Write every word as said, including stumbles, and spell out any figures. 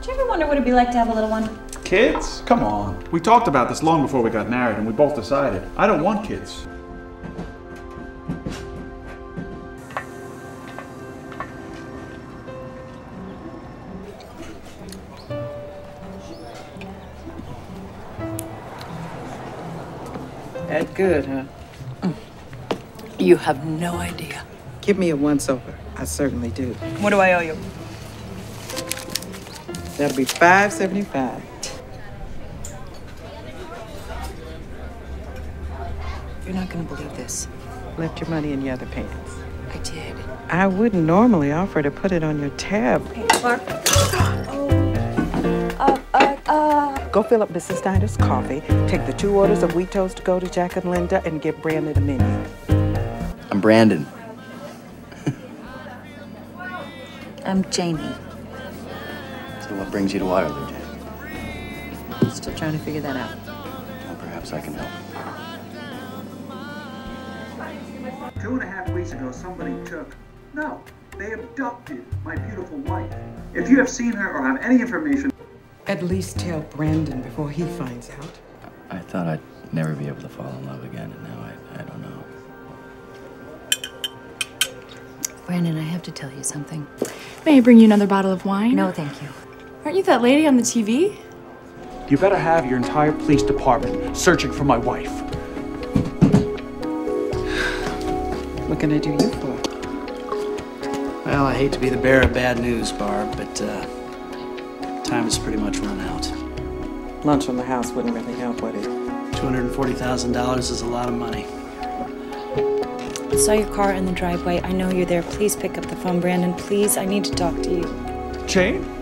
Do you ever wonder what it'd be like to have a little one? Kids? Come on. We talked about this long before we got married and we both decided I don't want kids. That good, huh? You have no idea. Give me a once-over. I certainly do. What do I owe you? That'll be five seventy-five. You're not gonna believe this. Left your money in your other pants. I did. I wouldn't normally offer to put it on your tab. Hey, Clark. Oh. Uh, uh, uh. Go fill up Missus Steiner's coffee, take the two orders of wheat toast to go to Jack and Linda, and give Brandon a menu. I'm Brandon. I'm Jamie. What brings you to Waterloo, Jane? Still trying to figure that out. Well, perhaps I can help. Two and a half weeks ago, somebody took, no, they abducted my beautiful wife. If you have seen her or have any information... At least tell Brandon before he finds out. I thought I'd never be able to fall in love again, and now I, I don't know. Brandon, I have to tell you something. May I bring you another bottle of wine? No, thank you. Aren't you that lady on the T V? You better have your entire police department searching for my wife. What can I do you for? Well, I hate to be the bearer of bad news, Barb, but uh, time has pretty much run out. Lunch on the house wouldn't really help, would it? two hundred forty thousand dollars is a lot of money. I saw your car in the driveway. I know you're there. Please pick up the phone, Brandon. Please, I need to talk to you. Jane?